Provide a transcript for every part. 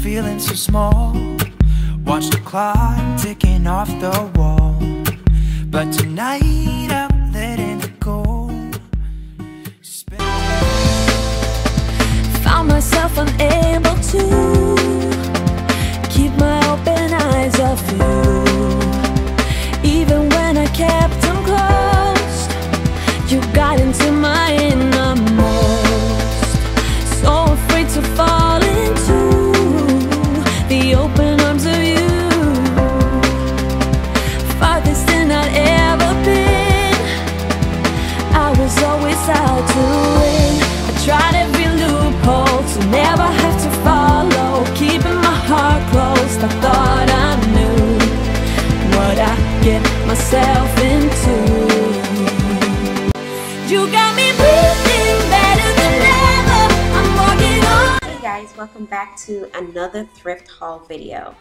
feeling so small. Watch the clock ticking off the wall. But tonight I'm letting it go. Found myself unable to keep my open eyes off you. Even when I kept them closed, you got into my innermost. So afraid to fall into the open arms of you. Farthest than I'd ever been, I was always out to win. I tried every loophole to never have to follow, keeping my heart closed. I thought I knew what I get myself into. You got me breathing better than ever, I'm walking on. Hey guys, welcome back to another thrift haul video.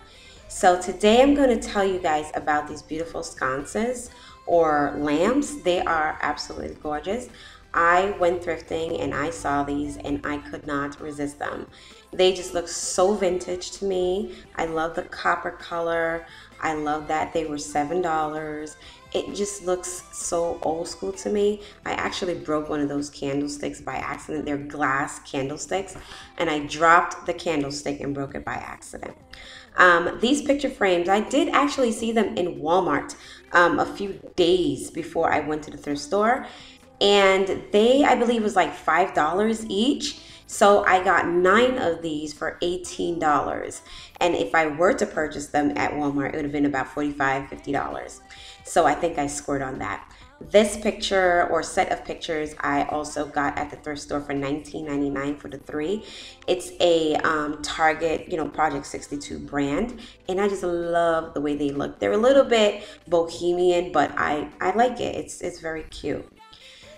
So today I'm going to tell you guys about these beautiful sconces or lamps. They are absolutely gorgeous. I went thrifting and I saw these and I could not resist them. They just look so vintage to me. I love the copper color. I love that they were $7. It just looks so old school to me. I actually broke one of those candlesticks by accident. They're glass candlesticks, and I dropped the candlestick and broke it by accident. These picture frames, I did actually see them in Walmart a few days before I went to the thrift store, and they, I believe, was like $5 each. So I got 9 of these for $18. And if I were to purchase them at Walmart, it would have been about $45, $50. So I think I scored on that. This picture or set of pictures I also got at the thrift store for $19.99 for the 3. It's a Target, Project 62 brand, and I just love the way they look. They're a little bit bohemian, but I like it. It's very cute.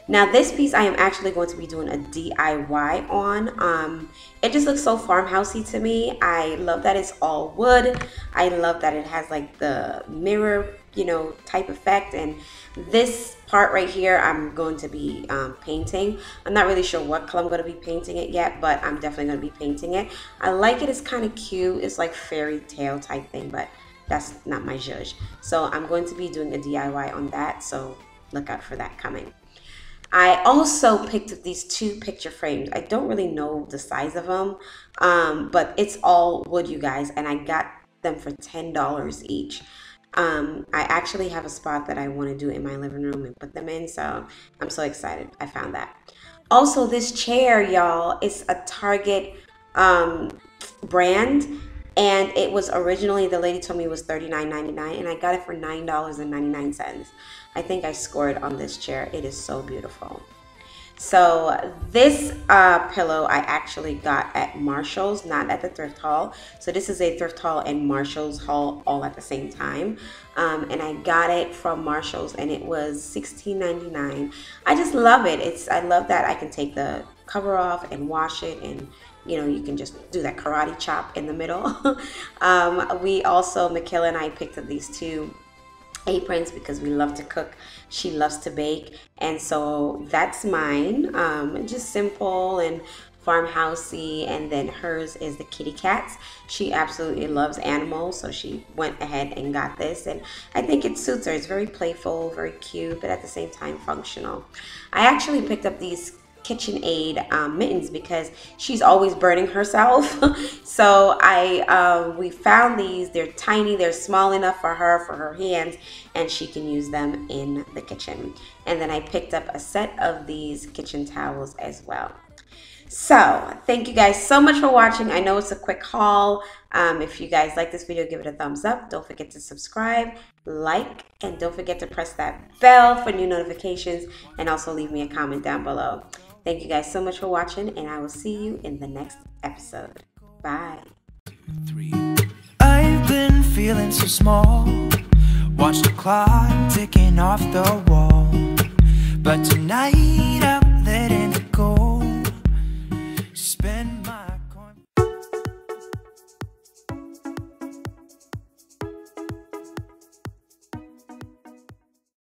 Now this piece I am actually going to be doing a DIY on. It just looks so farmhousey to me. I love that it's all wood. I love that it has like the mirror, type effect. And this part right here I'm going to be painting. I'm not really sure what color I'm going to be painting it yet, but I'm definitely going to be painting it. I like it. It's kind of cute. It's like fairy tale type thing, but that's not my zhuzh. So I'm going to be doing a DIY on that. So look out for that coming. I also picked up these 2 picture frames. I don't really know the size of them, but it's all wood, you guys, and I got them for $10 each. I actually have a spot that I want to do in my living room and put them in, so I'm so excited I found that. Also, this chair, y'all, is a Target brand, and it was originally, the lady told me it was $39.99, and I got it for $9.99. I think I scored on this chair. It is so beautiful. So this pillow I actually got at Marshall's, not at the thrift haul. So this is a thrift haul and Marshall's haul all at the same time. And I got it from Marshall's and it was $16.99. I just love it. I love that I can take the cover off and wash it, and you can just do that karate chop in the middle. We also, McKella and I picked up these 2 aprons because we love to cook. She loves to bake, and so that's mine. Just simple and farmhousey, and then hers is the kitty cats. She absolutely loves animals, so she went ahead and got this, and I think it suits her. It's very playful, very cute, but at the same time functional. I actually picked up these KitchenAid mittens because she's always burning herself. So we found these. They're tiny, they're small enough for her hands, and she can use them in the kitchen. And then I picked up a set of these kitchen towels as well. So thank you guys so much for watching. I know it's a quick haul. If you guys like this video, give it a thumbs up. Don't forget to subscribe, like, and don't forget to press that bell for new notifications, and also leave me a comment down below. Thank you guys so much for watching, and I will see you in the next episode. Bye. I've been feeling so small. Watch the clock ticking off the wall. But tonight